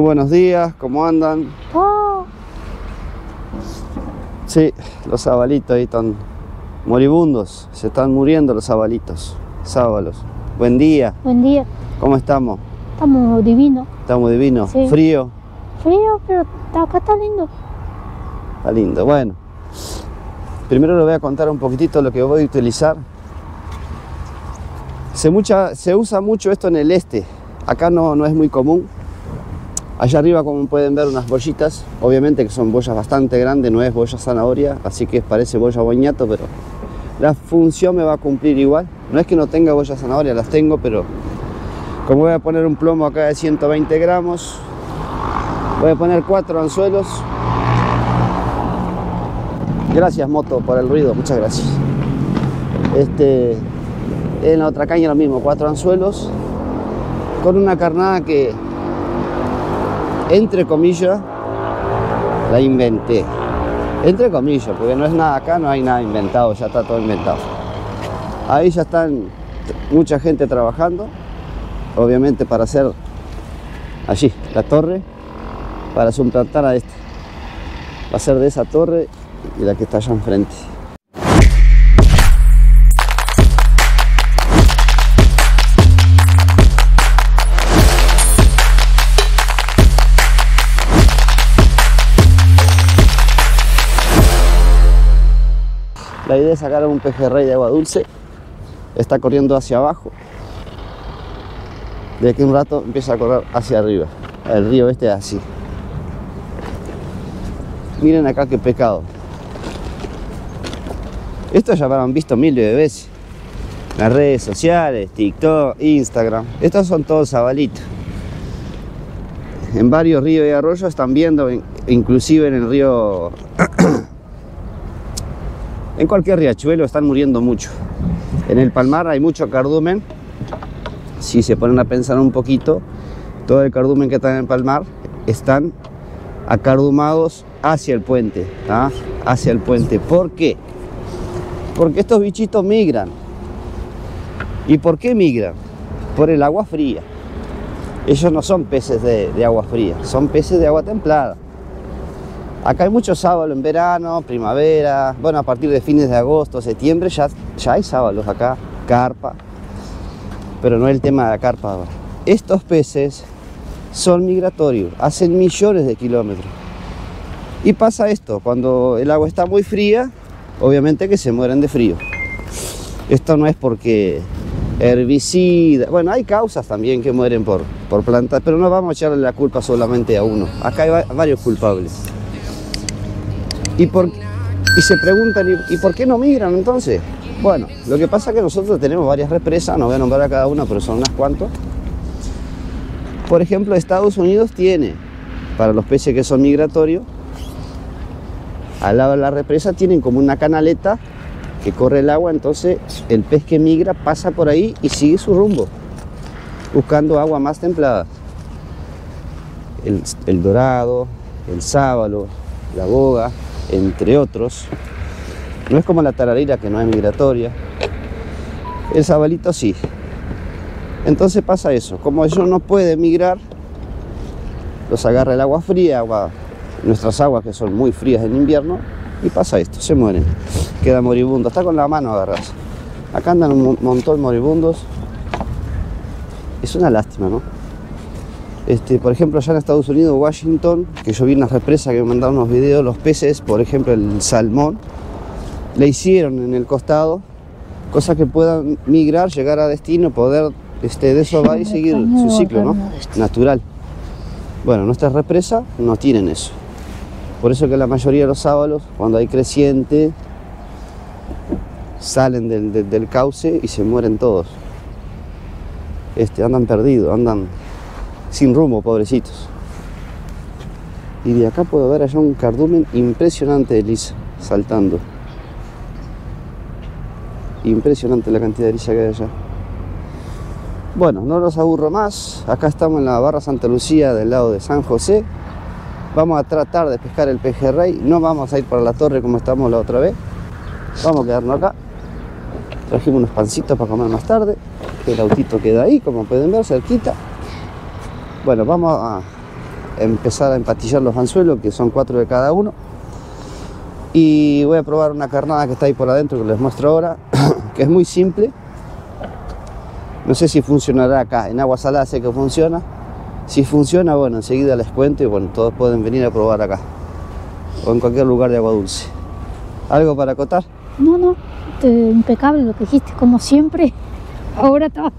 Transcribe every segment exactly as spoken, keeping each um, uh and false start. Muy buenos días, ¿cómo andan? Oh. Sí, los sábalitos ahí están moribundos, se están muriendo los sábalitos, sábalos. Buen día. Buen día. ¿Cómo estamos? Estamos divinos. Estamos divinos. Sí. Frío. Frío, pero acá está lindo. Está lindo, bueno. Primero les voy a contar un poquitito lo que voy a utilizar. Se, mucha, se usa mucho esto en el este. Acá no, no es muy común. Allá arriba, como pueden ver, unas bollitas. Obviamente que son bollas bastante grandes, no es boya zanahoria, así que parece boya boñato, pero la función me va a cumplir igual. No es que no tenga boya zanahoria, las tengo, pero como voy a poner un plomo acá de ciento veinte gramos, voy a poner cuatro anzuelos. Gracias, moto, por el ruido, muchas gracias. Este, en la otra caña lo mismo, cuatro anzuelos con una carnada que, entre comillas, la inventé. Entre comillas, porque no es nada acá, no hay nada inventado, ya está todo inventado. Ahí ya están mucha gente trabajando, obviamente para hacer allí la torre, para suplantar a esta. Va a ser de esa torre y la que está allá enfrente. La idea es sacar un pejerrey de agua dulce. Está corriendo hacia abajo. De aquí a un rato empieza a correr hacia arriba. El río este es así. Miren acá qué pescado. Esto ya lo habrán visto miles de veces. Las redes sociales, TikTok, Instagram. Estos son todos sabalitos. En varios ríos y arroyos están viendo, inclusive en el río... En cualquier riachuelo están muriendo mucho. En el palmar hay mucho cardumen. Si se ponen a pensar un poquito, todo el cardumen que está en el palmar están acardumados hacia el puente. ¿Ah? Hacia el puente. ¿Por qué? Porque estos bichitos migran. ¿Y por qué migran? Por el agua fría. Ellos no son peces de, de agua fría, son peces de agua templada. Acá hay mucho sábalo en verano, primavera, bueno, a partir de fines de agosto, septiembre, ya, ya hay sábalos acá, carpa, pero no es el tema de la carpa ahora. Estos peces son migratorios, hacen millones de kilómetros. Y pasa esto, cuando el agua está muy fría, obviamente que se mueren de frío. Esto no es porque herbicida, bueno, hay causas también que mueren por, por plantas, pero no vamos a echarle la culpa solamente a uno, acá hay va- varios culpables. Y, por, y se preguntan, ¿y por qué no migran entonces? Bueno, lo que pasa es que nosotros tenemos varias represas, no voy a nombrar a cada una, pero son unas cuantas. Por ejemplo, Estados Unidos tiene, para los peces que son migratorios, al lado de la represa tienen como una canaleta que corre el agua, entonces el pez que migra pasa por ahí y sigue su rumbo, buscando agua más templada. El, el dorado, el sábalo, la boga, entre otros. No es como la tararira, que no es migratoria. El sabalito sí. Entonces pasa eso, como ellos no pueden migrar, los agarra el agua fría, agua, nuestras aguas que son muy frías en invierno, y pasa esto, se mueren, queda moribundo, está con la mano agarras. Acá andan un montón moribundos, es una lástima, ¿no? Este, por ejemplo, allá en Estados Unidos, Washington, que yo vi unas represas que me mandaron unos videos, los peces, por ejemplo, el salmón, le hicieron en el costado, cosa que puedan migrar, llegar a destino, poder este, desovar y seguir su ciclo, ¿no? Natural. Bueno, nuestras represas no tienen eso. Por eso que la mayoría de los sábalos, cuando hay creciente, salen del, del, del cauce y se mueren todos. Este, andan perdidos, andan... sin rumbo, pobrecitos. Y de acá puedo ver allá un cardumen impresionante de lisa, saltando. Impresionante la cantidad de lisa que hay allá. Bueno, no los aburro más. Acá estamos en la barra Santa Lucía del lado de San José. Vamos a tratar de pescar el pejerrey. No vamos a ir para la torre como estamos la otra vez. Vamos a quedarnos acá. Trajimos unos pancitos para comer más tarde. El autito queda ahí, como pueden ver, cerquita. Bueno, vamos a empezar a empatillar los anzuelos, que son cuatro de cada uno. Y voy a probar una carnada que está ahí por adentro, que les muestro ahora, que es muy simple. No sé si funcionará acá, en agua salada sé que funciona. Si funciona, bueno, enseguida les cuento y bueno, todos pueden venir a probar acá. O en cualquier lugar de agua dulce. ¿Algo para acotar? No, no, te, impecable lo que dijiste, como siempre. Ahora estaba...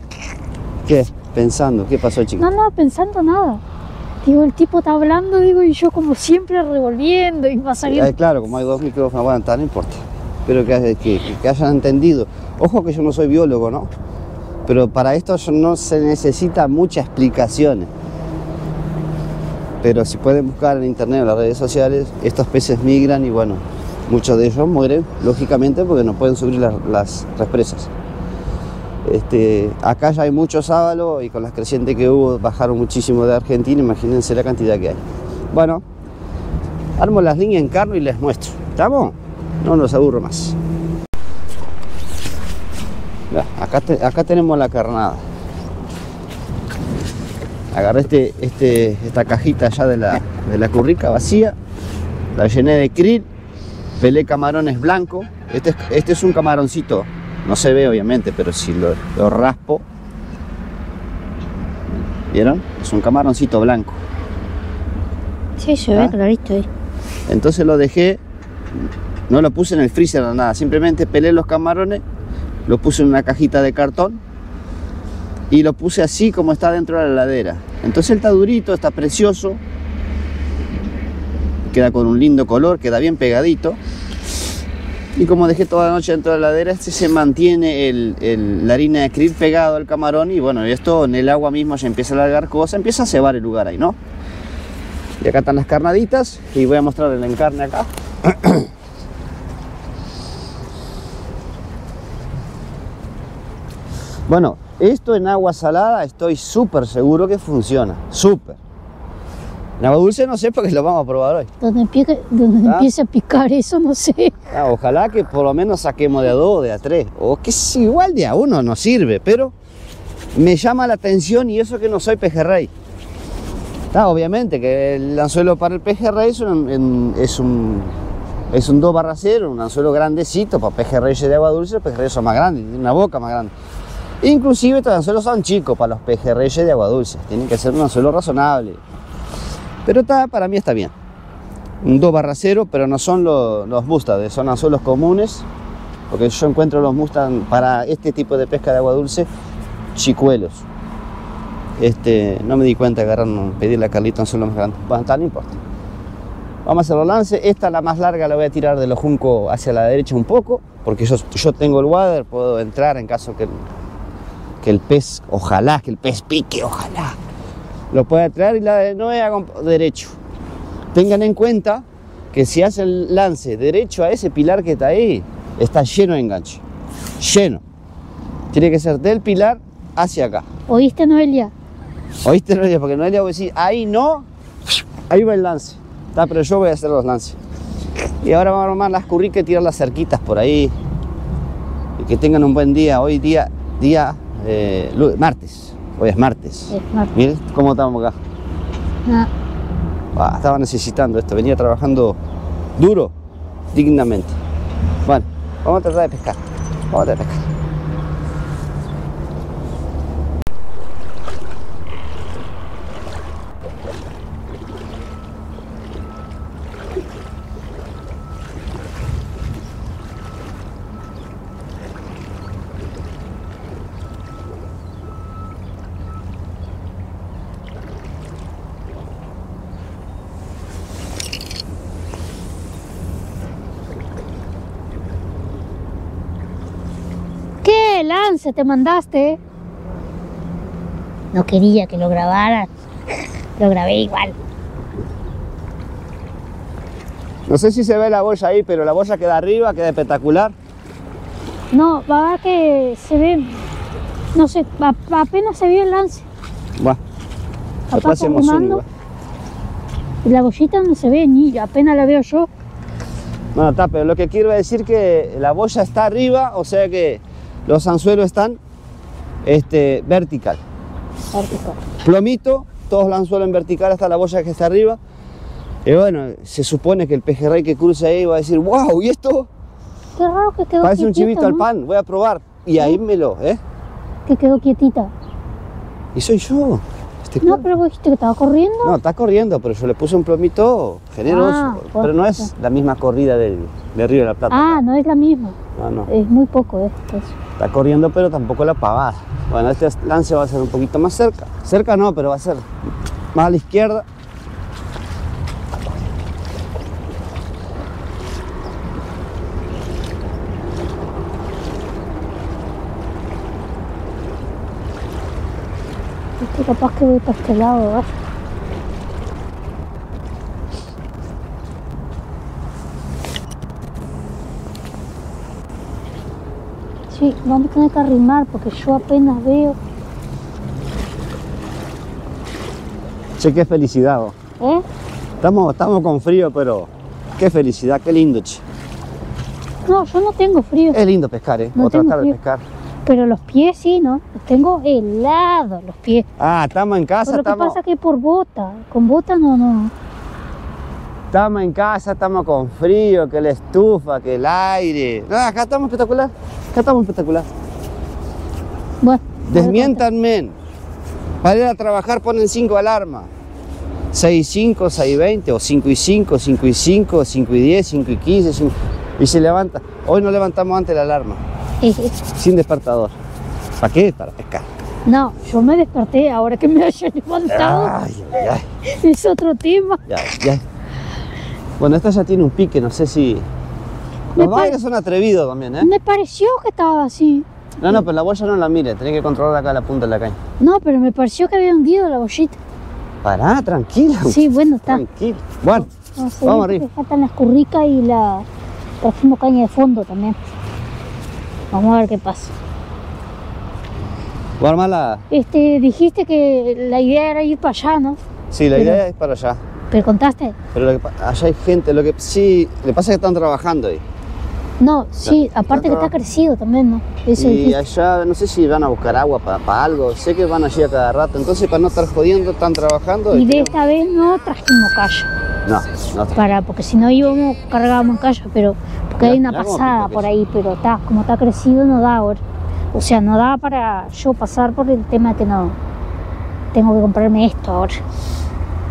¿Qué? Pensando, ¿qué pasó, chico? No, no, pensando nada. Digo, el tipo está hablando, digo, y yo como siempre revolviendo y va saliendo. Eh, claro, como hay dos micrófonos, bueno, tal, no importa. Pero que, que, que hayan entendido. Ojo que yo no soy biólogo, ¿no? Pero para esto no se necesita muchas explicaciones. Pero si pueden buscar en internet o en las redes sociales, estos peces migran y bueno, muchos de ellos mueren, lógicamente, porque no pueden subir las, las represas. Este, acá ya hay mucho sábalo y con las crecientes que hubo bajaron muchísimo de Argentina, imagínense la cantidad que hay. Bueno, armo las líneas en carne y les muestro, ¿estamos? No nos aburro más. Mirá, acá, te, acá tenemos la carnada. Agarré este, este, esta cajita ya de la, de la currica vacía, la llené de krill, pelé camarones blancos. Este, este es un camaroncito. No se ve obviamente, pero si lo, lo raspo, ¿vieron? Es un camaroncito blanco. Sí, se ve clarito ahí. Entonces lo dejé, no lo puse en el freezer o nada, simplemente pelé los camarones, lo puse en una cajita de cartón y lo puse así como está dentro de la heladera. Entonces él está durito, está precioso, queda con un lindo color, queda bien pegadito. Y como dejé toda la noche dentro de la heladera, este se mantiene el, el, la harina de krill pegado al camarón. Y bueno, esto en el agua mismo ya empieza a largar cosas, empieza a cebar el lugar ahí, ¿no? Y acá están las carnaditas y voy a mostrar el encarne acá. Bueno, esto en agua salada estoy súper seguro que funciona, súper. En agua dulce no sé, porque lo vamos a probar hoy. Donde empiece, donde ¿Ah? empiece a picar eso, no sé. Ah, ojalá que por lo menos saquemos de a dos, de a tres. O que es igual de a uno, nos sirve. Pero me llama la atención, y eso que no soy pejerrey. Ah, obviamente que el anzuelo para el pejerrey es un, es un, es un dos barra cero, un anzuelo grandecito. Para pejerreyes de agua dulce, los pejerreyes son más grandes, tienen una boca más grande. Inclusive estos anzuelos son chicos para los pejerreyes de agua dulce. Tienen que ser un anzuelo razonable. Pero está, para mí está bien. Un dos barra cero, pero no son los, los mustades, son anzuelos comunes. Porque yo encuentro los mustades para este tipo de pesca de agua dulce, chicuelos. Este, no me di cuenta de agarrar, pedirle a Carlito anzuelo más grande. Bueno, tal, no importa. Vamos a hacer los lances. Esta, la más larga, la voy a tirar de los juncos hacia la derecha un poco. Porque yo, yo tengo el wader, puedo entrar en caso que, que el pez, ojalá, que el pez pique, ojalá. Lo puede traer y la de nueve hago derecho. Tengan en cuenta que si hace el lance derecho a ese pilar que está ahí, está lleno de enganche. Lleno. Tiene que ser del pilar hacia acá. ¿Oíste, Noelia? ¿Oíste, Noelia? Porque Noelia va a decir, ahí no, ahí va el lance. Está, pero yo voy a hacer los lances. Y ahora vamos a armar las curricas y tirar las cerquitas por ahí. Y que tengan un buen día. Hoy día, día eh, martes. Hoy es martes. Es martes. Miren cómo estamos acá. Ah. Ah, estaba necesitando esto. Venía trabajando duro, dignamente. Bueno, vamos a tratar de pescar. Vamos a tratar de pescar. Lance te mandaste. No quería que lo grabaras. Lo grabé igual. No sé si se ve la boya ahí, pero la boya queda arriba, queda espectacular. No, va que se ve. No sé, a, apenas se vio el lance. Va. Acá fumando. Y la bollita no se ve ni, apenas la veo yo. No, está, pero lo que quiero decir que la boya está arriba, o sea que los anzuelos están este, vertical. Vertical. Plomito todos el anzuelo en vertical hasta la boya que está arriba. Y bueno, se supone que el pejerrey que cruza ahí va a decir, wow, ¿y esto? Qué raro que quedó parece quietita, un chivito, ¿no?, al pan, voy a probar. Y ¿eh? Ahí me lo, ¿eh? Que quedó quietita. Y soy yo. Este no, cual... pero vos dijiste que estaba corriendo. No, está corriendo, pero yo le puse un plomito generoso. Ah, pero no es la misma corrida del, del Río de la Plata. Ah, no, no es la misma. No, no. Es muy poco esto. Eso. Está corriendo, pero tampoco la pavada. Bueno, este lance va a ser un poquito más cerca. Cerca no, pero va a ser más a la izquierda. Capaz que voy para este lado, ¿verdad? Sí, vamos a tener que arrimar porque yo apenas veo. Che, qué felicidad, vos. ¿Eh? Estamos, estamos con frío, pero qué felicidad, qué lindo, che. No, yo no tengo frío. Es lindo pescar, ¿eh? No o tratar de frío. pescar. Pero los pies sí, ¿no? Los tengo helados los pies. Ah, estamos en casa. Pero lo estamos... que pasa es que por bota, con bota no, no. Estamos en casa, estamos con frío, que la estufa, que el aire. No, acá estamos espectacular, acá estamos espectacular. Bueno. Desmiéntanme. Para ir a trabajar ponen cinco alarmas. seis y cinco, seis y veinte, o cinco y cinco, cinco y cinco, cinco y diez, cinco y quince, cinco... y se levanta. Hoy no levantamos antes la alarma. Sin despertador. ¿Para qué? Para pescar. No, yo me desperté ahora que me hayan levantado. Ay, ay, ay. Es otro tema. Ya, ya. Bueno, esta ya tiene un pique, no sé si... Los bagres son atrevidos también, ¿eh? Me pareció que estaba así. No, no, pero la boya no la mire, tenés que controlar acá la punta de la caña. No, pero me pareció que había hundido la bollita. Pará, tranquila. Sí, bueno, está. Tranquilo. Bueno, no, no, vamos arriba. Faltan las curricas y la... Trajimos caña de fondo también. Vamos a ver qué pasa. ¿Voy a armar la...? Este, dijiste que la idea era ir para allá, ¿no? Sí, la pero, idea es para allá. ¿Pero contaste? Pero lo que, allá hay gente, lo que sí... Le pasa que están trabajando ahí. No, sí, la, aparte que está crecido también, ¿no? Eso y dijiste. Allá, no sé si van a buscar agua para, para algo. Sé que van allí a cada rato. Entonces, para no estar jodiendo, están trabajando. Y, y de creo... esta vez no trajimos calle. No, no trajimos. Para, porque si no íbamos, cargábamos calle, pero... Que hay una pasada por ahí, pero está, como está crecido no da ahora. O sea, no da para yo pasar por el tema de que no. Tengo que comprarme esto ahora.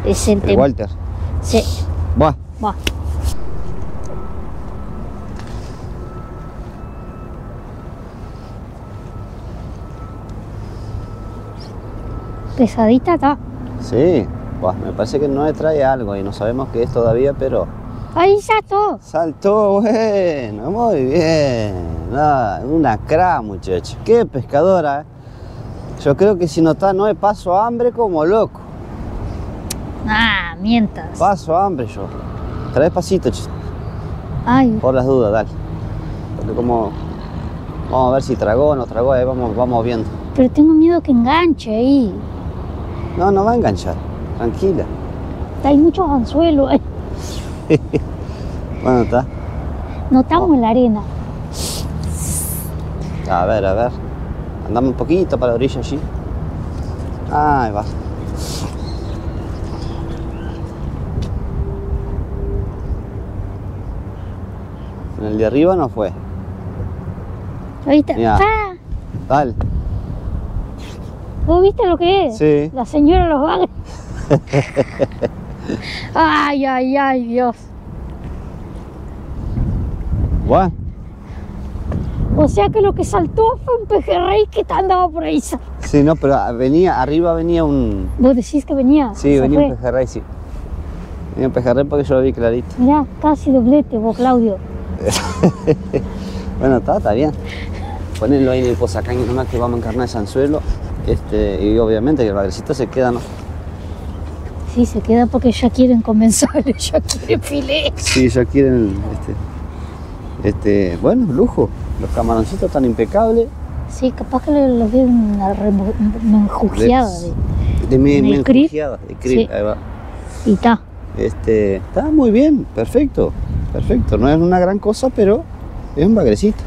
Es el, el tema. Walter. Sí. Va. Va. Pesadita está. Sí. Bah, me parece que no le trae algo y no sabemos qué es todavía, pero... Ahí saltó. Saltó, bueno, muy bien. No, una cra, muchacho. Qué pescadora, ¿eh? Yo creo que si no está, no es paso hambre como loco. Ah, mientas. Paso hambre yo. Trae pasito, che. Ay. Por las dudas, dale. Porque como... Vamos a ver si tragó o no tragó, ahí vamos, vamos viendo. Pero tengo miedo que enganche ahí. No, no va a enganchar. Tranquila. Hay muchos anzuelos ahí. Bueno, está. No estamos en la arena. A ver, a ver. Andamos un poquito para la orilla allí. Ahí va. En el de arriba no fue. Ahí está. Ah. Dale. ¿Vos viste lo que es? Sí. La señora los va. Ay, ay, ay, Dios. What? O sea que lo que saltó fue un pejerrey que andaba por ahí. Sí, no, pero venía, arriba venía un... ¿Vos decís que venía? Sí, venía fue? un pejerrey, sí. Venía un pejerrey porque yo lo vi clarito. Mirá, casi doblete vos, Claudio. Bueno, está, está bien. Ponelo ahí en el posacaño nomás que vamos a encarnar ese anzuelo. Este, y obviamente que el bagrecito se queda, ¿no? Sí, se queda porque ya quieren comensales, ya quieren filete. Sí, ya quieren... Este, este, bueno, lujo. Los camaroncitos están impecables. Sí, capaz que los veo menjujeada. De menjujeada, de crib, ahí va. Y está. Este, está muy bien, perfecto, perfecto. No es una gran cosa, pero es un bagrecito.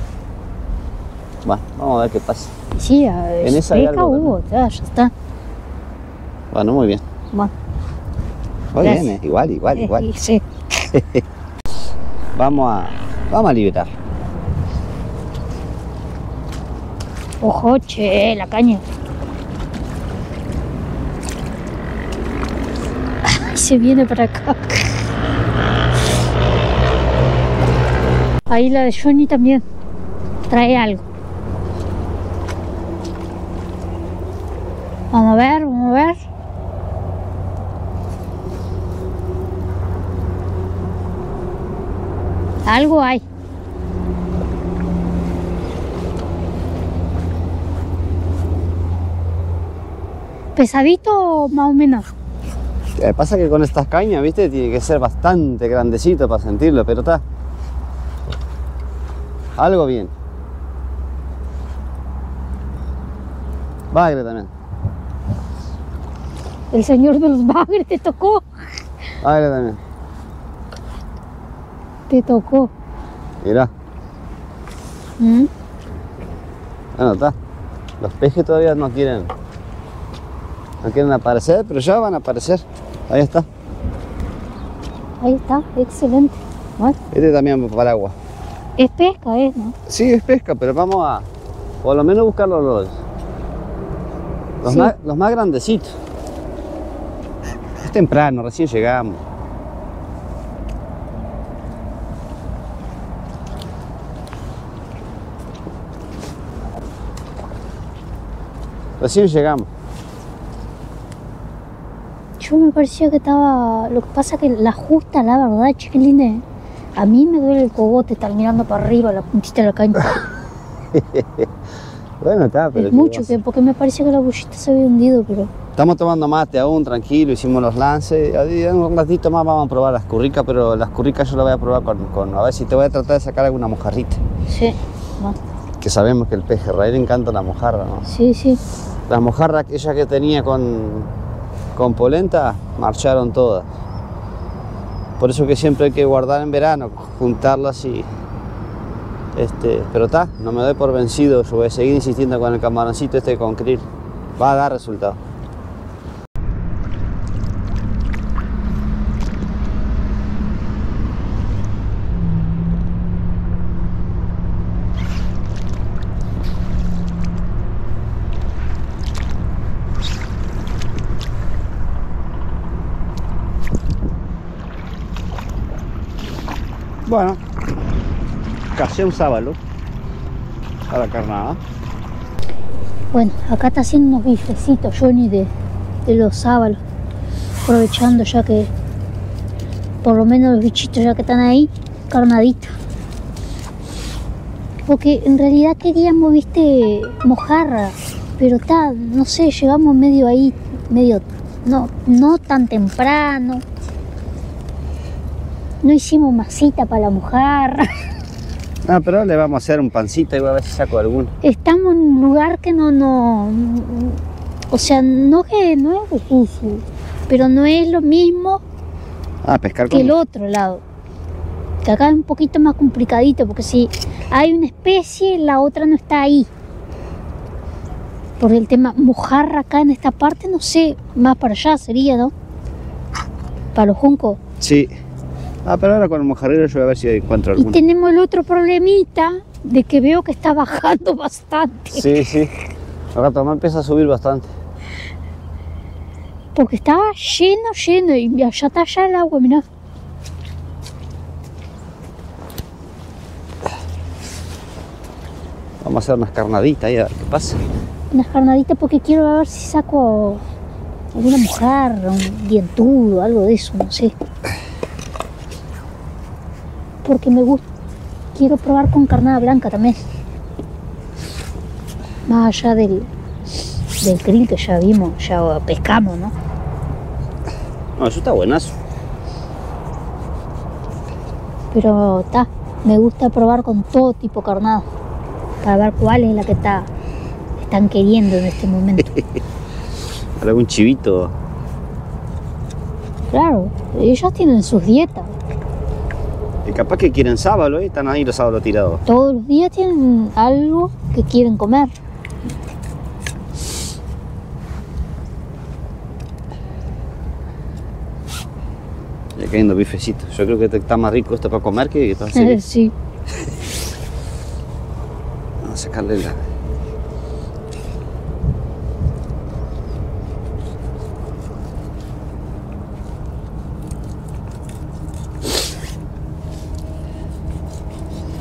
Bueno, vamos a ver qué pasa. Sí, a ver, en esa hubo, ya, ya está. Bueno, muy bien. Bueno. Muy bien, eh. igual, igual, igual. Sí. Vamos a, vamos a liberar. Ojo, che, la caña. Ay, se viene para acá. Ahí la de Johnny también trae algo. Vamos a ver, vamos a ver. Algo hay. ¿Pesadito más o menos? Eh, pasa que con estas cañas, viste, tiene que ser bastante grandecito para sentirlo, pero está. Algo bien. Bagre también. El señor de los bagres te tocó. Bagre también. Te tocó. Mirá. ¿Mm? Bueno, está. Los pejes todavía no quieren. No quieren aparecer, pero ya van a aparecer. Ahí está. Ahí está, excelente. Bueno. Este también para agua. Es pesca, ¿eh? ¿No? Sí, es pesca, pero vamos a por lo menos buscar los los, los, sí. más, los más grandecitos. Es temprano, recién llegamos. Recién llegamos. Yo me parecía que estaba... Lo que pasa es que la justa, la verdad, chiquilines. A mí me duele el cogote estar mirando para arriba la puntita de la caña. Bueno, está, pero... Es mucho, que, porque me parece que la bullita se había hundido, pero... Estamos tomando mate aún, tranquilo, hicimos los lances. Un ratito más vamos a probar las curricas, pero las curricas yo las voy a probar con... con a ver si te voy a tratar de sacar alguna mojarrita. Sí, va. Que sabemos que el pejerrey le encanta la mojarra, ¿no? Sí, sí. Las mojarras, ella que tenía con, con polenta, marcharon todas. Por eso que siempre hay que guardar en verano, juntarlas y... Este, pero está, no me doy por vencido, yo voy a seguir insistiendo con el camaroncito este con krill. Va a dar resultado. Bueno, casi un sábalo a la carnada. Bueno, acá está haciendo unos bifecitos, Johnny, de, de los sábalos. Aprovechando ya que, por lo menos los bichitos ya que están ahí, carnaditos. Porque en realidad queríamos, viste, mojarra, pero está, no sé, llegamos medio ahí, medio, no, no tan temprano. No hicimos masita para la mojarra. No, pero le vamos a hacer un pancito y voy a ver si saco alguno. Estamos en un lugar que no, no... O sea, no, que, no es difícil, pero no es lo mismo ah, pescar que con... el otro lado. Que acá es un poquito más complicadito, porque si hay una especie, la otra no está ahí. Por el tema mojarra acá en esta parte, no sé, más para allá sería, ¿no? Para los juncos. Sí. Ah, pero ahora con el mojarrero yo voy a ver si encuentro alguno. Y tenemos el otro problemita de que veo que está bajando bastante. Sí, sí. Ahora también empieza a subir bastante. Porque estaba lleno, lleno. Y allá está allá el agua, mirá. Vamos a hacer unas carnaditas ahí a ver qué pasa. Unas carnaditas porque quiero ver si saco alguna mojarra, un dientudo, algo de eso, no sé. Porque me gusta, quiero probar con carnada blanca también. Más allá del, del krill que ya vimos, ya pescamos, ¿no? No, eso está buenazo. Pero está, me gusta probar con todo tipo de carnada. Para ver cuál es la que está, están queriendo en este momento. Algún chivito. Claro, ellos tienen sus dietas. Y capaz que quieren sábalo, ¿eh? Están ahí los sábalos tirados. Todos los días tienen algo que quieren comer. cayendo bifecitos. Yo creo que está más rico esto para comer que para hacer. Sí. Vamos a sacarle la...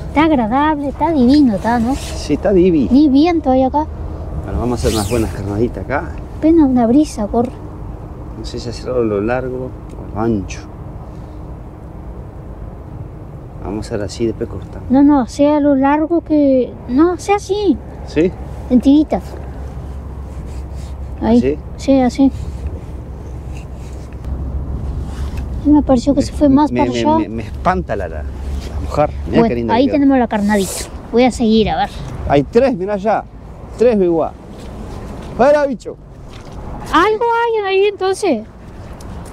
Está agradable, está divino, está, ¿no? Sí, está divino. Ni viento hay acá. Bueno, vamos a hacer unas buenas carnaditas acá. Apenas una brisa, corre. No sé si hacerlo lo largo o lo ancho. Vamos a hacer así, después cortamos. No, no, sea lo largo que... No, sea así. ¿Sí? En tiritas. Ahí. ¿Sí? Sí, así. Y me pareció que me, se fue más me, para me, allá. Me, me espanta la... la... Bueno, ahí tenemos la carnadita. Voy a seguir, a ver. Hay tres, mirá allá. Tres biguá. ¡Fuera, bicho! Algo hay ahí entonces.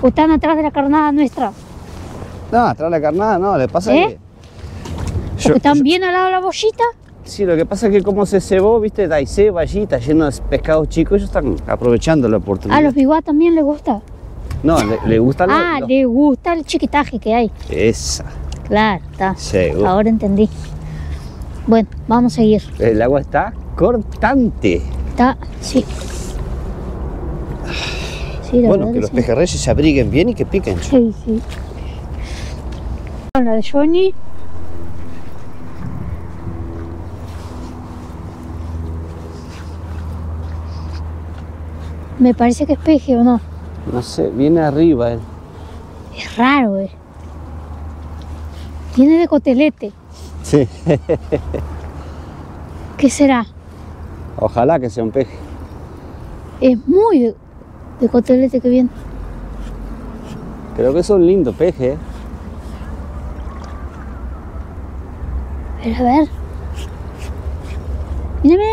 ¿O están atrás de la carnada nuestra? No, atrás de la carnada no. Le pasa ¿Eh? que... Yo, ¿Están yo... bien al lado de la bollita? Sí, lo que pasa es que como se cebó, viste, daisé, vallita, lleno de pescados chicos, ellos están aprovechando la oportunidad. ¿A los biguá también les gusta? No, le, le gusta el... Ah, los... le gusta el chiquitaje que hay. Esa. Claro, está. Seguro. Ahora entendí. Bueno, vamos a seguir. El agua está cortante. Está, sí. sí bueno, que los sí. pejerreyes se abriguen bien y que piquen. Sí, sí. La de Johnny. Me parece que es peje o no. No sé, viene arriba él. Eh. Es raro, eh. Tiene de cotelete. Sí. ¿Qué será? Ojalá que sea un peje. Es muy de, de cotelete que viene. Creo que es un lindo peje. Pero a ver. Mírame.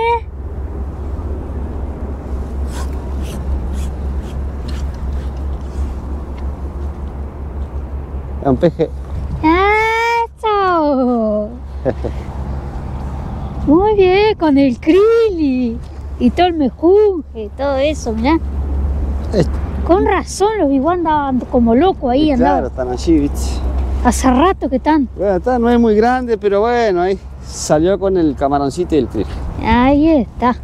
Es un peje. Muy bien, con el krili y todo el mejunje, todo eso, mirá. Este. Con razón los biguá andaban como locos ahí. Claro, están allí, viste. Hace rato que están. Bueno, está, no es muy grande, pero bueno, ahí salió con el camaroncito y el krili. Ahí está.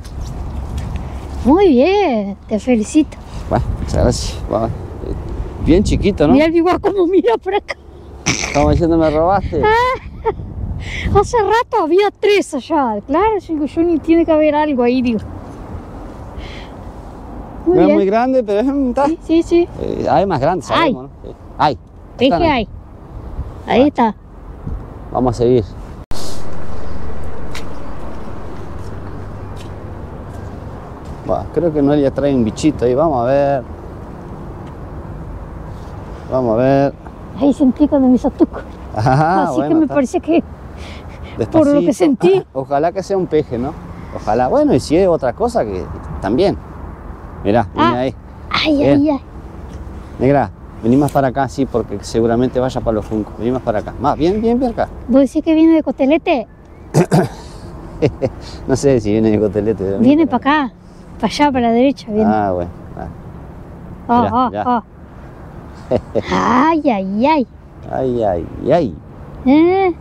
Muy bien, te felicito. Bueno, muchas gracias. Bueno, bien chiquito, ¿no? Mirá el biguá como mira por acá. Como diciendo, me robaste. Ah. Hace rato había tres allá, claro, yo ni tiene que haber algo ahí, digo. Muy no bien. Es muy grande, pero es... Sí, sí, sí. Eh, hay más grandes, sabemos, hay. ¿no? Hay. ¿Qué que hay? Ahí ah. está. Vamos a seguir. Bah, creo que no le trae un bichito ahí, vamos a ver. Vamos a ver. Ahí sentí cuando me hizo tuco. Ajá, Así bueno, que me está. parece que... Despacito. Por lo que sentí. Ojalá que sea un peje, ¿no? Ojalá. Bueno, y si es otra cosa, que también. Mirá, ah. viene ahí. Ay, Bien. ay, ay. Negra, vení más para acá, sí, porque seguramente vaya para los juncos. Vení más para acá. Más, bien, bien, bien acá. ¿Vos decís que viene de cotelete? No sé si viene de cotelete. Viene, viene para acá. acá. Para allá, para la derecha. Viene. Ah, bueno. Ah. Mirá, oh, oh, mirá. Oh. Ay, ay, ay. Ay, ay, ay. ¿Eh?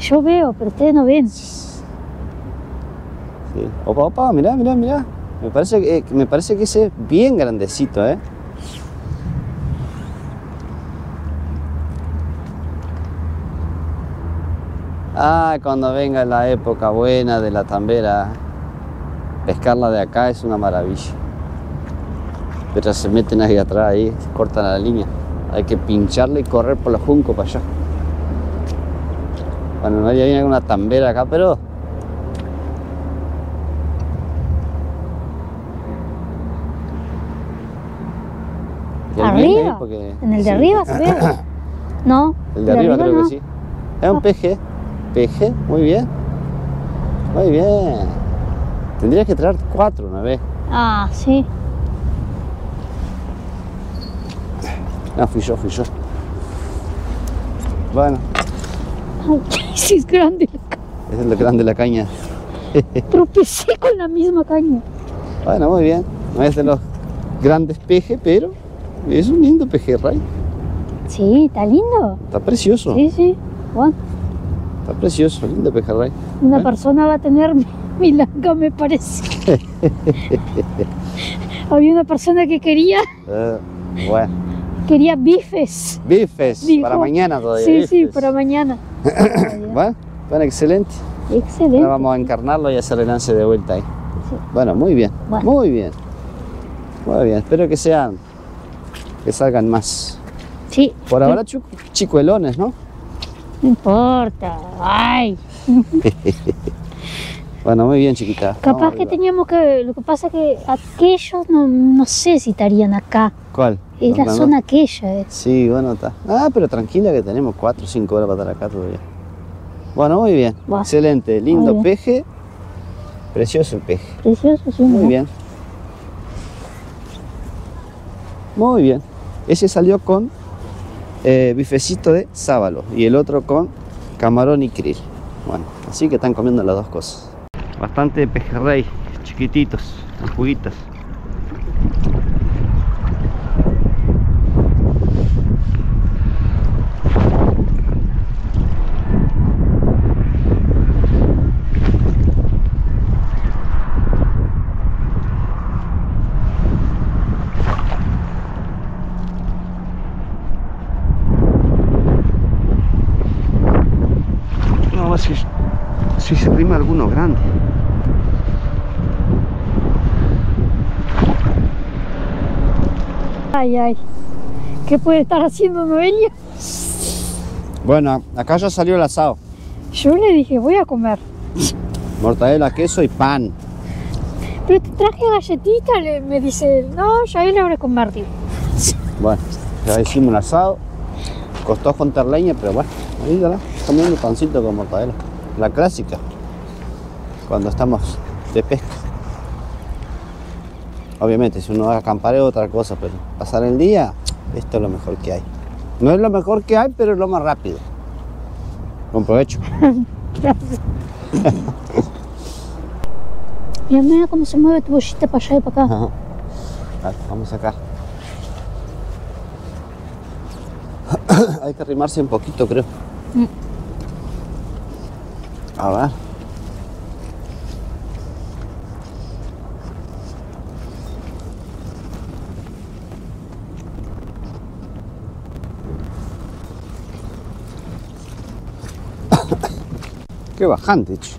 Yo veo, pero ustedes no ven. Sí. Opa, opa, mirá, mirá, mirá. Me parece que, me parece que ese es bien grandecito, ¿eh? Ah, cuando venga la época buena de la tambera, pescarla de acá es una maravilla. Pero se meten ahí atrás, ahí, cortan la línea. Hay que pincharla y correr por los juncos para allá. Bueno, no hay alguna tambera acá, pero... ¿Arriba? Porque... ¿En el de sí. arriba se ve? No. El de, de arriba, arriba creo no. que sí. Es un peje. Peje, muy bien. Muy bien. Tendrías que traer cuatro una vez. Ah, sí. No, fui yo, fui yo. Bueno. Sí, es grande la caña. Es lo grande la caña. Tropecé con la misma caña. Bueno, muy bien. No es de los grandes pejes, pero es un lindo pejerrey. Sí, está lindo. Está precioso. Sí, sí. Bueno. Está precioso, lindo pejerrey. Una ¿Eh? persona va a tener milanga, me parece. Había una persona que quería... Uh, bueno. Quería bifes. Bifes, Dijo, para mañana todavía. Sí, bifes. sí, para mañana. Bueno, bueno, excelente. Excelente. Ahora vamos a encarnarlo y hacer el lance de vuelta ahí. Sí. Bueno, muy bien, bueno. muy bien. Muy bien, espero que sean... Que salgan más. Sí. Por ahora sí. chicuelones, ¿no? No importa, ay. Bueno, muy bien, chiquita. Capaz que teníamos que... Lo que pasa es que aquellos no, no sé si estarían acá. ¿Cuál? Es la zona aquella. Eh. Sí, bueno, está. Ah, pero tranquila que tenemos cuatro o cinco horas para estar acá todavía. Bueno, muy bien. Bueno, excelente, lindo bien. peje. Precioso el peje. Precioso, sí. Muy ¿no? bien. Muy bien. Ese salió con eh, bifecito de sábalo y el otro con camarón y krill. Bueno, así que están comiendo las dos cosas. Bastante pejerrey, chiquititos, en juguitas. No, si, si se arrima alguno grande. Ay, ay, ¿qué puede estar haciendo Noelia? Bueno, acá ya salió el asado. Yo le dije, voy a comer mortadela, queso y pan. Pero te traje galletita, le, me dice, no, ya yo le habré comer, tío. Bueno, ya hicimos el asado, costó juntar leña, pero bueno, ahí ya la, comiendo pancito con mortadela. La clásica, cuando estamos de pesca. Obviamente, si uno va a acampar es otra cosa, pero pasar el día, esto es lo mejor que hay. No es lo mejor que hay, pero es lo más rápido. Con provecho. Gracias. Mira, mira cómo se mueve tu bollita para allá y para acá. Ajá. Vale, vamos a sacar. Hay que arrimarse un poquito, creo. Mm. A ver. Qué bajante, che.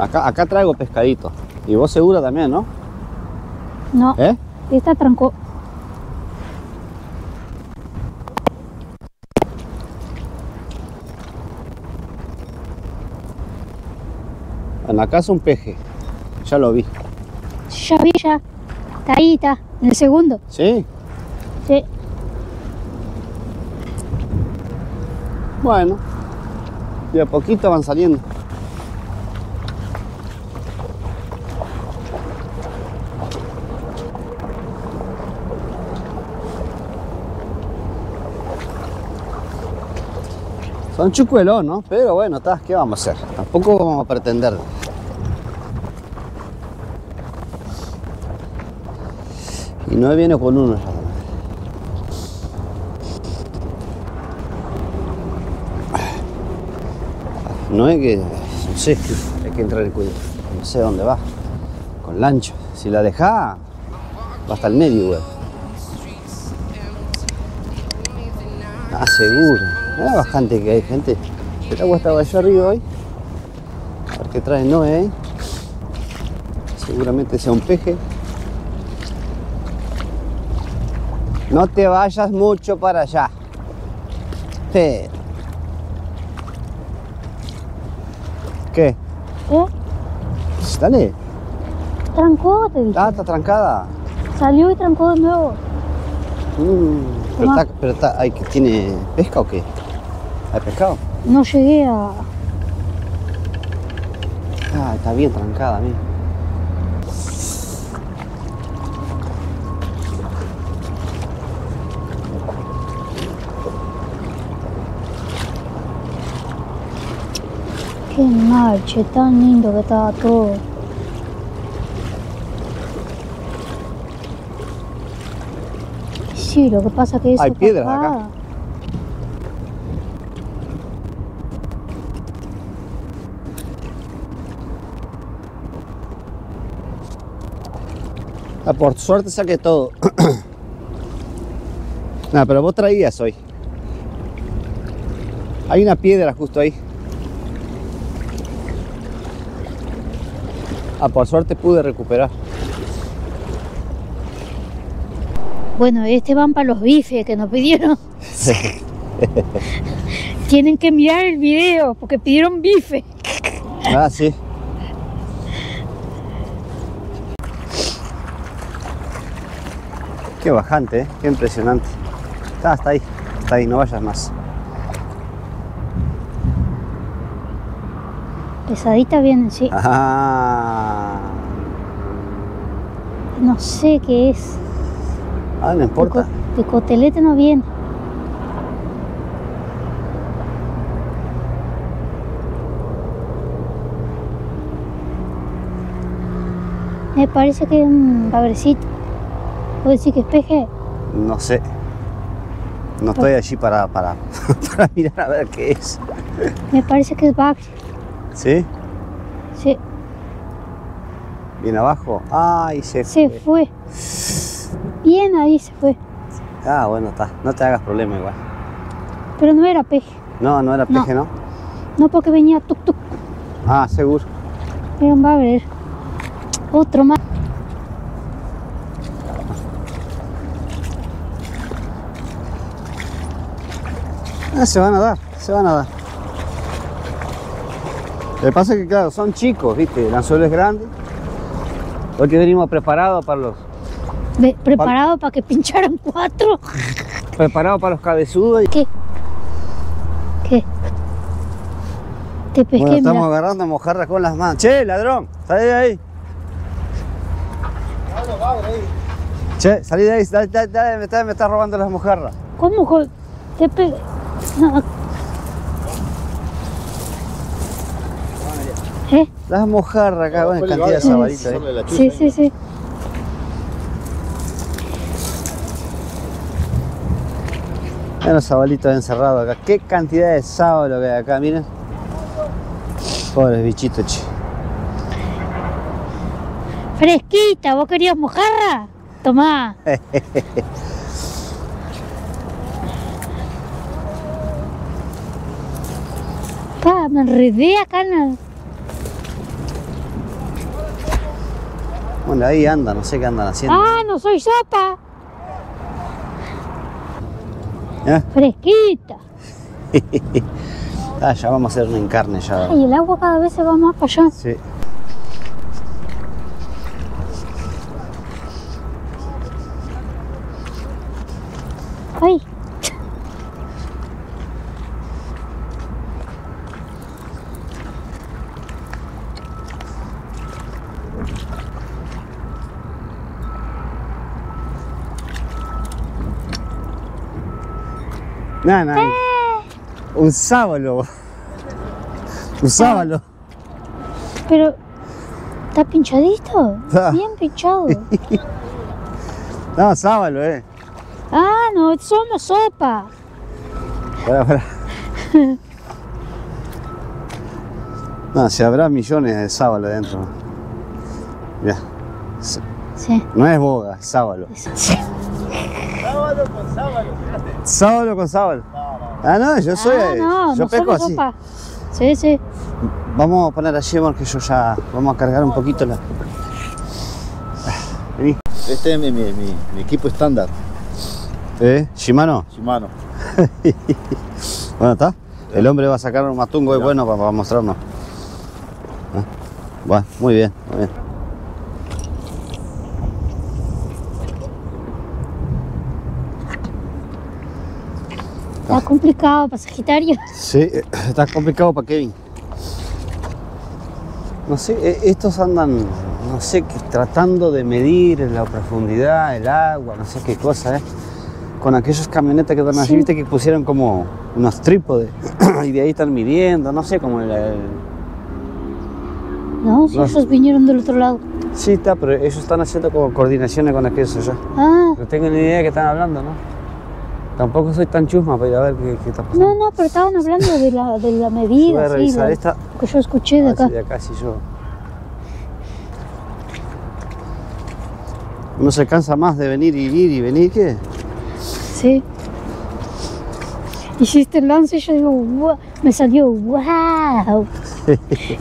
Acá, acá traigo pescadito. Y vos segura también, ¿no? No. ¿Eh? Esta trancó. Bueno, acá es un peje. Ya lo vi. Ya vi, ya. Está ahí, está. En el segundo. ¿Sí? Sí. Bueno, de a poquito van saliendo. Son chucuelos, ¿no? Pero bueno, está, ¿qué vamos a hacer? Tampoco vamos a pretender. Y no viene con uno ya. No es que, no sé, hay que entrar el cuello, no sé dónde va, con lancha. Si la dejás, va hasta el medio, güey. Ah, seguro. Era bastante que hay gente. El agua estaba allá arriba hoy. A ver qué trae Noé. ¿eh? Seguramente sea un peje. No te vayas mucho para allá. Pero... ¿Qué? ¿Eh? Dale. Trancó, te dije. Ah, está trancada. Salió y trancó de nuevo. Mm, pero está, pero está, hay, ¿tiene pesca o qué? ¿Hay pescado? No llegué a... Ah, está bien trancada, mira. Qué mal, che, tan lindo que estaba todo. Sí, lo que pasa es que eso hay piedras acá. Ah, por suerte saqué todo. Nah, pero vos traías hoy. Hay una piedra justo ahí. Ah, por suerte pude recuperar. Bueno, este van para los bifes que nos pidieron. Tienen que mirar el video porque pidieron bife. Ah, sí. Qué bajante, ¿eh? Qué impresionante. Ah, está ahí, está ahí, no vayas más. Pesaditas vienen, sí. Ah. No sé qué es. Ah, no importa. De, co de cotelete no viene. Me parece que es un cabrecito. ¿Puedo decir que es peje? No sé. No estoy allí para, para, para mirar a ver qué es. Me parece que es bagre. ¿Sí? Sí. ¿Bien abajo? ¡Ay, se fue! Se fue. Bien ahí se fue. Ah, bueno, está. No te hagas problema igual. Pero no era peje. No, no era peje, ¿no? No, no porque venía tuk tuk. Ah, seguro. Pero va a haber otro más. Ah, se van a dar, se van a dar. Lo que pasa es que, claro, son chicos, ¿viste? El anzuelo es grande. Porque venimos preparados para los... ¿Preparado para... para que pincharan cuatro? Preparado para los cabezudos. Y... ¿Qué? ¿Qué? Te pesqué, bueno, estamos mirá. Agarrando mojarras con las manos. Che, ladrón, salí de ahí. Che, salí de ahí, dale, dale, dale, me estás está robando las mojarras. ¿Cómo? Jo... Te pe... no. ¿Eh? Las mojarras acá, bueno, cantidad de sabaritas. Sí, sí, sí. Vean los sabalitos encerrados acá. Qué cantidad de sábalo que hay acá, miren. Pobres bichitos, che. Fresquita, ¿vos querías mojarra? Tomá. Pa, me enredé acá en el... Bueno, ahí andan, no sé qué andan haciendo. ¡Ah, no soy sopa! ¿Eh? Fresquita. Ah, ya vamos a hacer un encarne ya. Y el agua cada vez se va más para allá. Sí. ¡Ay! Nah, nah. ¡Eh! Un sábalo. Un sábalo. Pero, ¿está pinchadito? Ah. Bien pinchado. No, sábalo, eh. Ah, no, son una sopa. Pará, pará. No, si habrá millones de sábalo dentro. Mirá. Sí. No es boga, es sábalo. Sí. Sábalo con sábalo, fíjate. Sábalo con sábalo. No, no. Ah, no, yo soy. Ah, no, yo no pesco así. Sopa. Sí, sí. Vamos a poner allí, porque yo ya. Vamos a cargar un poquito la. Vení. Este es mi, mi, mi, mi equipo estándar. ¿Eh? ¿Shimano? Shimano. Bueno, está. El hombre va a sacar un matungo y bueno para, para mostrarnos. ¿Eh? Bueno, muy bien, muy bien. Está complicado para Sagitario. Sí, está complicado para Kevin. No sé, estos andan, no sé, tratando de medir la profundidad, el agua, no sé qué cosa, ¿eh? Con aquellas camionetas que están allí, sí. Viste que pusieron como unos trípodes y de ahí están midiendo, no sé, como el... el... No, si los... esos vinieron del otro lado. Sí, está, pero ellos están haciendo como coordinaciones con las piezas ya. Ah. No tengo ni idea de qué están hablando, ¿no? Tampoco soy tan chusma para ir a ver qué, qué está pasando. No, no, pero estaban hablando de la, de la medida. Voy a revisar sí, esta. Que yo escuché de acá. Si de acá sí yo. No se cansa más de venir y ir y venir, ¿qué? Sí. Hiciste el lance y yo digo, wow, me salió wow.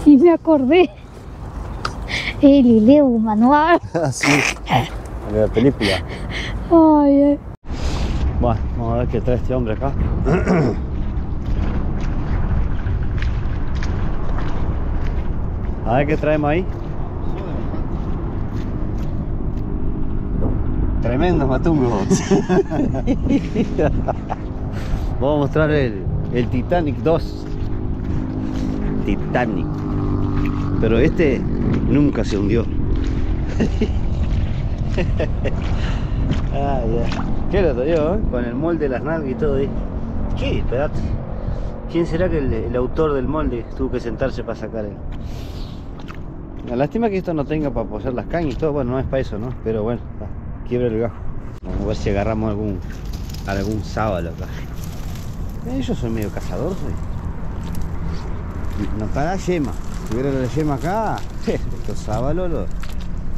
Y me acordé. El leo manual. Así. De la película. Ay, ay. Bueno, vamos a ver qué trae este hombre acá. A ver qué traemos ahí. Tremendos matungos. Vamos a mostrar el, el Titanic dos. Titanic. Pero este nunca se hundió. Ah, yeah. ¿Qué lo trajo, eh? Con el molde de las nalgas y todo ahí. ¿Qué? Espérate. ¿Quién será que el, el autor del molde tuvo que sentarse para sacar él? La lástima que esto no tenga para apoyar las cañas y todo. Bueno, no es para eso, ¿no? Pero bueno, quiebra el gajo. Vamos a ver si agarramos algún, algún sábalo acá. Eh, yo soy medio cazador, soy. Nos cae la yema. Si hubiera la yema acá, estos sábalos, los,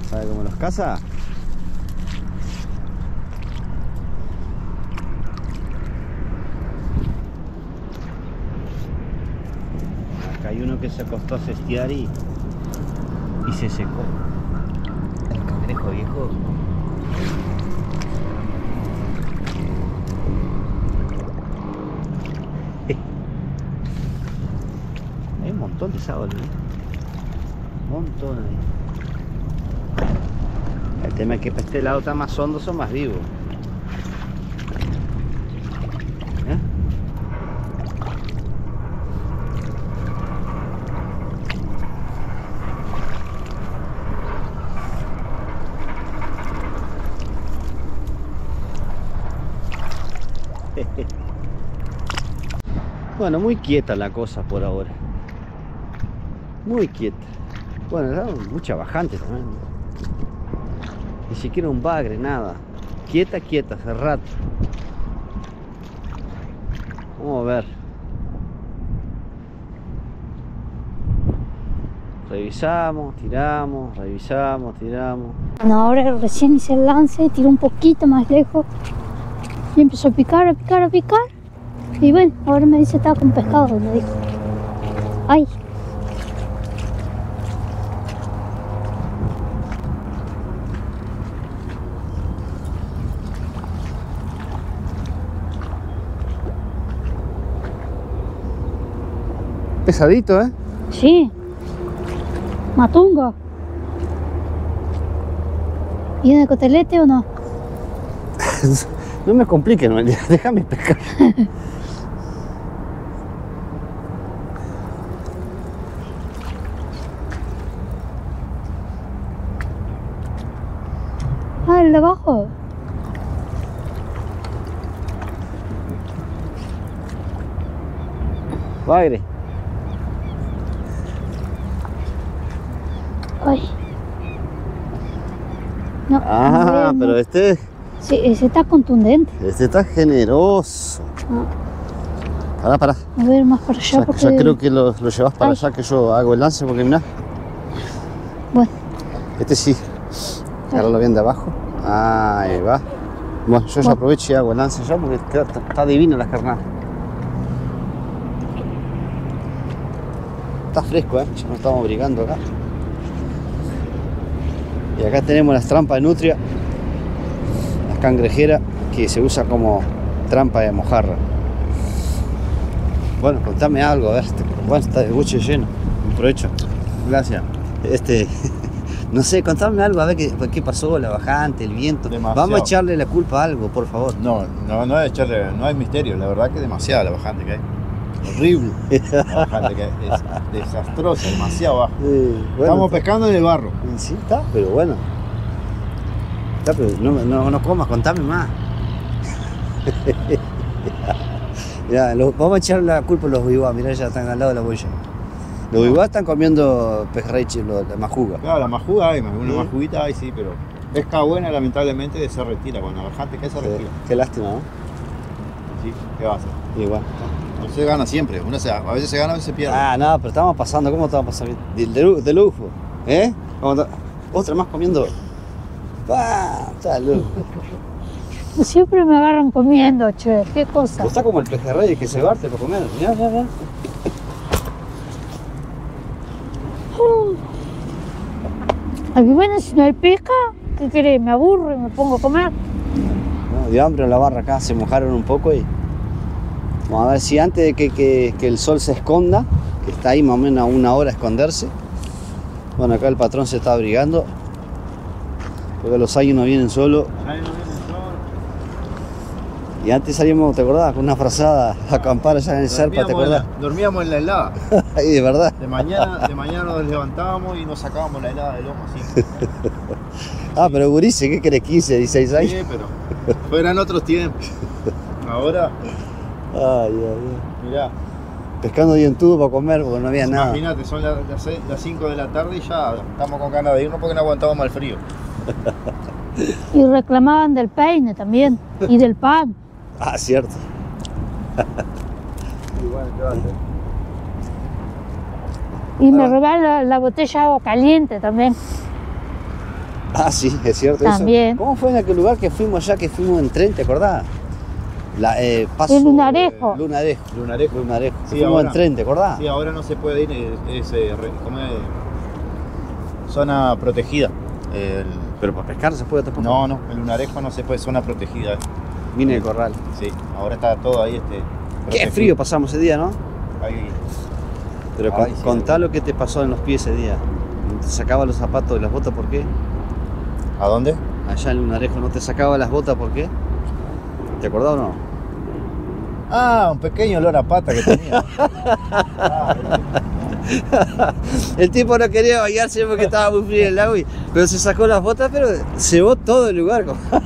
¿sabe cómo los caza? Acá hay uno que se acostó a cestear y, y se secó. El cangrejo viejo. Hay un montón de sábalos, ¿eh? Un montón de... El tema es que para este lado está más hondo, son más vivos. ¿Eh? Bueno, muy quieta la cosa por ahora. Muy quieta. Bueno, era mucha bajante también. Ni siquiera un bagre, nada. Quieta, quieta, hace rato. Vamos a ver. Revisamos, tiramos, revisamos, tiramos. Bueno, ahora recién hice el lance, tiré un poquito más lejos. Y empezó a picar, a picar, a picar. Y bueno, ahora me dice estaba con pescado, me dijo. ¡Ay! Pesadito, ¿eh? Sí. Matungo. ¿Viene de cotelete o no? No me compliques, no, déjame pescar. Ah, el de abajo. Bagre. Ay. No, ah, no, pero este... Sí, ese está contundente. Este está generoso. Ah. Pará, pará. A ver, más para allá. Ya, porque... ya creo que lo, lo llevas para Ay. allá que yo hago el lance, porque mirá. Bueno. Este sí. Agárralo bien de abajo. Ahí va. Bueno, yo bueno. ya aprovecho y hago el lance ya porque está, está divino la carnada. Está fresco, ¿eh? Ya nos estamos brigando acá. Y acá tenemos las trampas de nutria. Cangrejera que se usa como trampa de mojarra. Bueno, contame algo, a ver, bueno, está de buche lleno, aprovecho. Gracias. Este, no sé, contame algo, a ver qué, qué pasó, la bajante, el viento. Demasiado. Vamos a echarle la culpa a algo, por favor. No, no, no hay echarle, no hay misterio, la verdad que demasiada la bajante que hay. Horrible. La bajante que hay. Es desastrosa, demasiado baja. Eh, bueno, estamos está... pescando en el barro. Sí, está, pero bueno. No, no, no comas, contame más. Mirá, lo, vamos a echar la culpa a los biguá, mirá, ya están al lado de la boya. Los Biguá están comiendo pejerrey, la majuga. Claro, la majuga hay, una ¿Sí? majuguita hay, sí, pero pesca buena lamentablemente se retira, cuando la gente que se retira. Qué lástima, ¿no? Sí, ¿qué va a hacer? Igual. No se gana siempre, uno se, a veces se gana, a veces se pierde. Ah, no, pero estamos pasando, ¿cómo estamos pasando? De, de, de lujo, ¿eh? Otra más comiendo. ¡Pah! Está de lujo. Siempre me agarran comiendo, che, qué cosa. Está como el pejerrey que se barte para comer. Mirá, mirá, mirá. Aquí bueno, si no hay pesca, ¿qué querés? Me aburro y me pongo a comer. No, de hambre en la barra acá, se mojaron un poco y... Vamos a ver si antes de que, que, que el sol se esconda, que está ahí más o menos a una hora a esconderse. Bueno, acá el patrón se está abrigando, porque los años no vienen solos. Y antes salíamos, ¿te acordás? Con una frazada a acampar allá en el Serpa, ¿te acordás? En la, dormíamos en la helada. Ahí, de verdad. De mañana, de mañana nos levantábamos y nos sacábamos la helada del lomo, así. Ah, pero gurice, ¿qué querés? quince, dieciséis años. Sí, pero fueran otros tiempos. Ahora... Ay, ay, ay. Mirá. Pescando dientudo para comer porque no había nada. Imagínate, son las, las cinco de la tarde y ya estamos con ganas de irnos porque no aguantábamos el frío. Y reclamaban del peine también, y del pan. Ah, cierto. Y, bueno, ¿qué va a hacer? Y ah. me robaron la, la botella de agua caliente también. Ah, sí, es cierto. También. Eso. ¿Cómo fue en aquel lugar que fuimos allá, que fuimos en tren, te acordás? La, eh, paso, el Lunarejo. Eh, Lunarejo. Lunarejo. Lunarejo. Sí, fuimos ahora, en tren, ¿te acordás? Sí, ahora no se puede ir, es, es, eh, como es zona protegida. El, Pero para pescar se puede tampoco. No, no, el Lunarejo no se puede, zona protegida. Viene el corral. Sí, ahora está todo ahí este. Protegido. Qué frío pasamos ese día, ¿no? Ahí. Pero Ay, con, sí, contá ahí. Lo que te pasó en los pies ese día. Te sacaba los zapatos y las botas, ¿por qué? ¿A dónde? Allá en el Lunarejo, ¿no te sacaba las botas, por qué? ¿Te acordás o no? Ah, un pequeño olor a pata que tenía. Ah, el tipo no quería bañarse porque estaba muy frío el lago, y, pero se sacó las botas, pero cebó todo el lugar.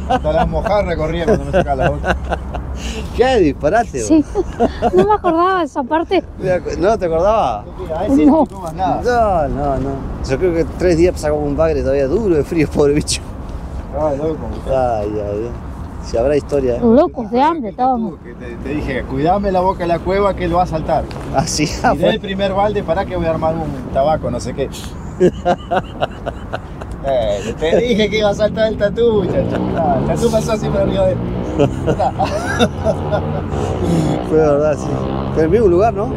Hasta las mojarras corrían cuando me sacaba las botas. ¡Qué disparate! Sí, no me acordaba de esa parte. ¿No te acordabas? A ese no. No, nada. no, no, no. Yo creo que tres días sacó un bagre todavía duro de frío, pobre bicho. Ay, loco. Ay, ay, ay. Si habrá historia. ¿Eh? Locos de hambre, todo. Te, te dije, cuidame la boca de la cueva que lo va a saltar. Así. Ah, Miré fue... el primer balde, pará que voy a armar un tabaco, no sé qué. eh, te dije que iba a saltar el tatú, muchacho. Ah, el tatú pasó así por arriba de él. Fue verdad, sí. Fue en el mismo lugar, ¿no? Sí.